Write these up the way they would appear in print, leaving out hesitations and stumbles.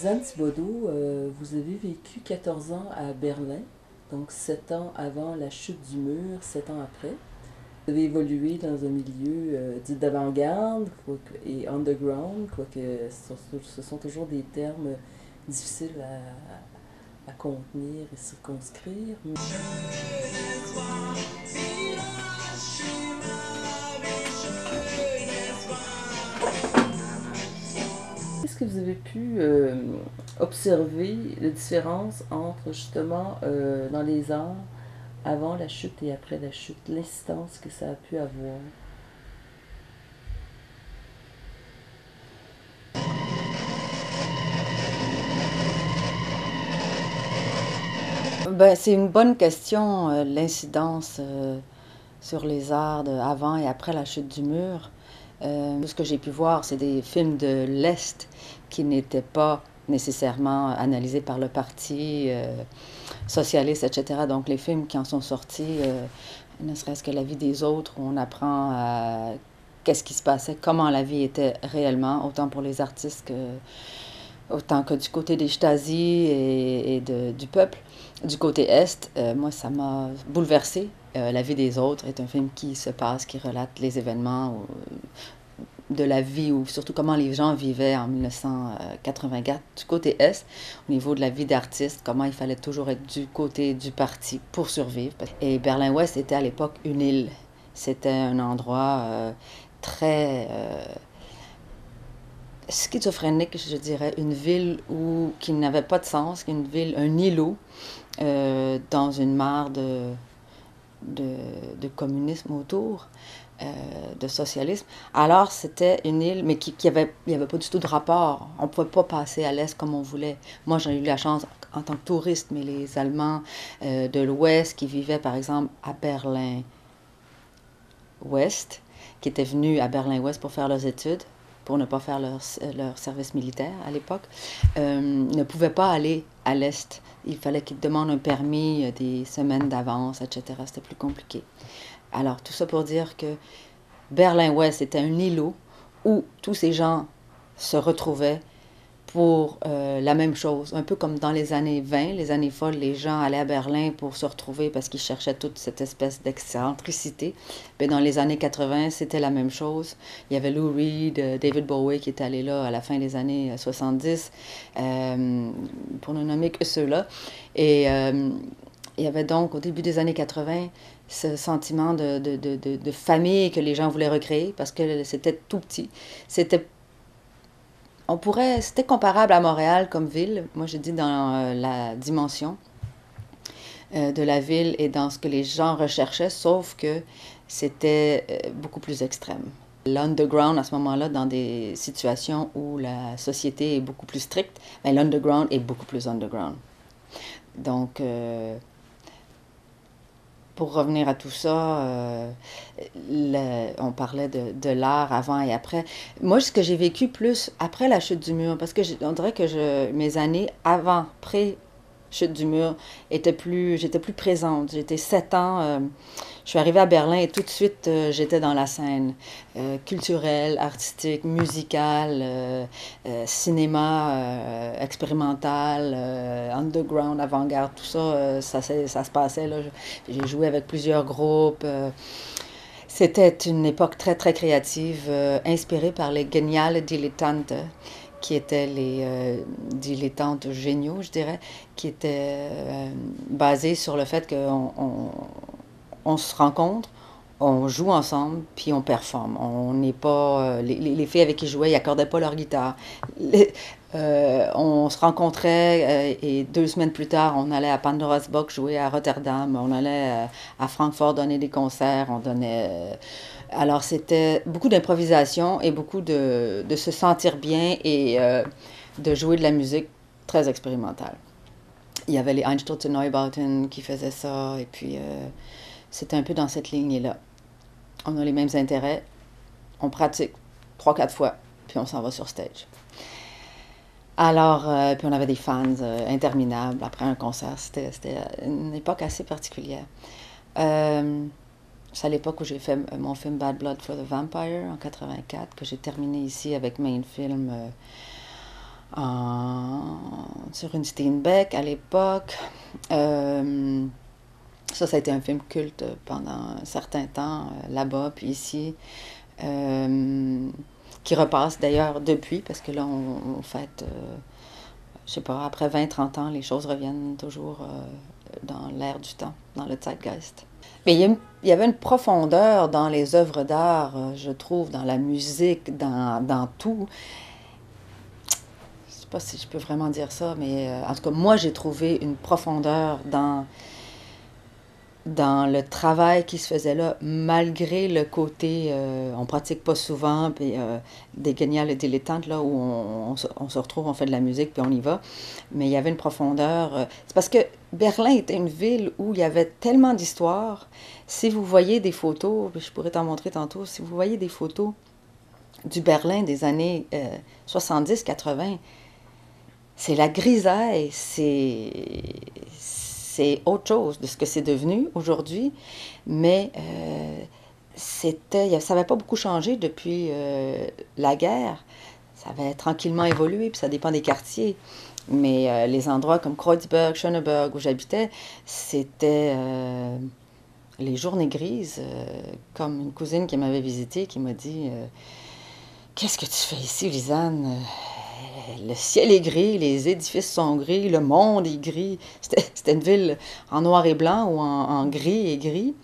Lysanne Thibodeau, vous avez vécu 14 ans à Berlin, donc 7 ans avant la chute du mur, 7 ans après. Vous avez évolué dans un milieu dit d'avant-garde et underground, quoique ce sont toujours des termes difficiles à contenir et circonscrire. Est-ce que vous avez pu observer la différence entre justement dans les arts, avant la chute et après la chute, l'incidence que ça a pu avoir? Ben, c'est une bonne question, l'incidence sur les arts avant et après la chute du mur. Ce que j'ai pu voir, c'est des films de l'Est qui n'étaient pas nécessairement analysés par le parti socialiste, etc. Donc les films qui en sont sortis, ne serait-ce que La vie des autres, où on apprend qu'est-ce qui se passait, comment la vie était réellement, autant pour les artistes autant que du côté des Stasi et du peuple. Du côté Est, moi, ça m'a bouleversée. La vie des autres est un film qui se passe, qui relate les événements de la vie, ou surtout comment les gens vivaient en 1984 du côté Est, au niveau de la vie d'artiste, comment il fallait toujours être du côté du parti pour survivre. Et Berlin-Ouest était à l'époque une île. C'était un endroit très schizophrénique, je dirais, une ville qui n'avait pas de sens, une ville, un îlot dans une mare de communisme autour. De socialisme. Alors, c'était une île, mais il n'y avait pas du tout de rapport. On ne pouvait pas passer à l'Est comme on voulait. Moi, j'ai eu la chance en tant que touriste, mais les Allemands de l'Ouest qui vivaient, par exemple, à Berlin-Ouest, qui étaient venus à Berlin-Ouest pour faire leurs études, pour ne pas faire leur service militaire à l'époque, ne pouvaient pas aller à l'Est. Il fallait qu'ils demandent un permis des semaines d'avance, etc. C'était plus compliqué. Alors, tout ça pour dire que Berlin-Ouest était un îlot où tous ces gens se retrouvaient pour la même chose. Un peu comme dans les années 20, les années folles, les gens allaient à Berlin pour se retrouver parce qu'ils cherchaient toute cette espèce d'excentricité. Mais dans les années 80, c'était la même chose. Il y avait Lou Reed, David Bowie qui était allé là à la fin des années 70, pour ne nommer que ceux-là. Et il y avait donc, au début des années 80, ce sentiment de famille que les gens voulaient recréer parce que c'était tout petit. C'était comparable à Montréal comme ville. Moi, j'ai dit dans la dimension de la ville et dans ce que les gens recherchaient, sauf que c'était beaucoup plus extrême. L'underground, à ce moment-là, dans des situations où la société est beaucoup plus stricte, mais l'underground est beaucoup plus underground. Donc, pour revenir à tout ça, on parlait de l'art avant et après. Moi, ce que j'ai vécu plus après la chute du mur, parce que on dirait que mes années avant, pré-chute du mur, j'étais plus présente. J'étais 7 ans, je suis arrivée à Berlin et tout de suite, j'étais dans la scène culturelle, artistique, musicale, cinéma, expérimental, underground, avant-garde, tout ça, ça se passait. J'ai joué avec plusieurs groupes. C'était une époque très, très créative, inspirée par les Geniales Dilettantes, qui étaient les dilettantes géniaux, je dirais, qui étaient basées sur le fait qu'on se rencontre, on joue ensemble, puis on performe. On n'est pas... les filles avec qui je jouais, ils n'accordaient pas leur guitare. On se rencontrait et 2 semaines plus tard, on allait à Pandora's Box jouer à Rotterdam, on allait à Francfort donner des concerts, on donnait... Alors, c'était beaucoup d'improvisation et beaucoup de se sentir bien et de jouer de la musique très expérimentale. Il y avait les Einstürzende Neubauten qui faisaient ça, et puis... c'était un peu dans cette lignée-là. On a les mêmes intérêts, on pratique 3-4 fois, puis on s'en va sur stage. Alors, puis on avait des fans interminables après un concert. C'était une époque assez particulière. C'est à l'époque où j'ai fait mon film Bad Blood for the Vampire, en 1984, que j'ai terminé ici avec Main Film sur une Steenbeck à l'époque. Ça a été un film culte pendant un certain temps, là-bas, puis ici, qui repasse d'ailleurs depuis, parce que là, on fête, je sais pas, après 20-30 ans, les choses reviennent toujours dans l'air du temps, dans le zeitgeist. Mais il y avait une profondeur dans les œuvres d'art, je trouve, dans la musique, dans tout. Je ne sais pas si je peux vraiment dire ça, mais en tout cas, moi, j'ai trouvé une profondeur dans le travail qui se faisait là, malgré le côté, on ne pratique pas souvent, puis des Guignols et dilettantes, là, où on se retrouve, on fait de la musique, puis on y va. Mais il y avait une profondeur. C'est parce que Berlin était une ville où il y avait tellement d'histoires. Si vous voyez des photos, puis je pourrais t'en montrer tantôt, si vous voyez des photos du Berlin des années 70-80, c'est la grisaille, c'est autre chose de ce que c'est devenu aujourd'hui, mais ça n'avait pas beaucoup changé depuis la guerre. Ça avait tranquillement évolué, puis ça dépend des quartiers. Mais les endroits comme Kreuzberg, Schöneberg, où j'habitais, c'était les journées grises, comme une cousine qui m'avait visitée, qui m'a dit « Qu'est-ce que tu fais ici, Lysanne? Le ciel est gris, les édifices sont gris, le monde est gris. » C'était une ville en noir et blanc ou en gris et gris.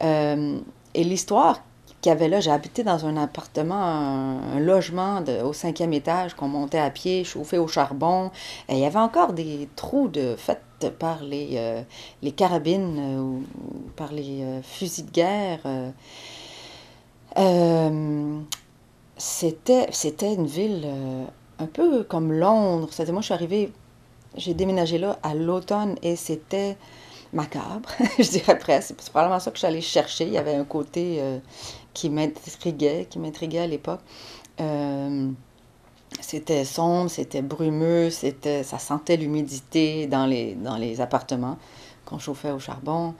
Et l'histoire qu'il y avait là, j'ai habité dans un appartement, un logement au 5e étage qu'on montait à pied, chauffé au charbon. Et il y avait encore des trous faits par les carabines ou par les fusils de guerre. C'était une ville... un peu comme Londres. C'est-à-dire, moi, je suis arrivée, j'ai déménagé là à l'automne et c'était macabre, je dirais presque. C'est probablement ça que je suis allée chercher. Il y avait un côté qui m'intriguait à l'époque. C'était sombre, c'était brumeux, ça sentait l'humidité dans les appartements qu'on chauffait au charbon.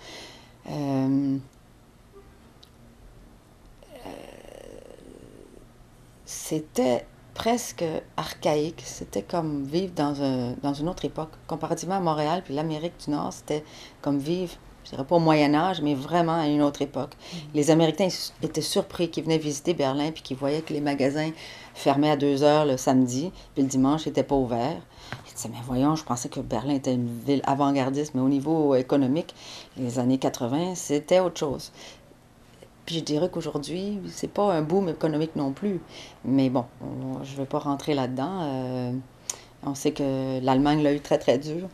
C'était presque archaïque, c'était comme vivre dans une autre époque. Comparativement à Montréal puis l'Amérique du Nord, c'était comme vivre, je dirais pas au Moyen-Âge, mais vraiment à une autre époque. Les Américains étaient surpris qu'ils venaient visiter Berlin puis qu'ils voyaient que les magasins fermaient à 2 heures le samedi, puis le dimanche, ils n'étaient pas ouverts. Ils disaient, mais voyons, je pensais que Berlin était une ville avant-gardiste, mais au niveau économique, les années 80, c'était autre chose. Puis je dirais qu'aujourd'hui, c'est pas un boom économique non plus. Mais bon, je ne vais pas rentrer là-dedans. On sait que l'Allemagne l'a eu très, très dur.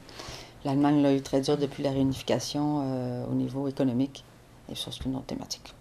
L'Allemagne l'a eu très dur depuis la réunification au niveau économique. Et ça, c'est une autre thématique.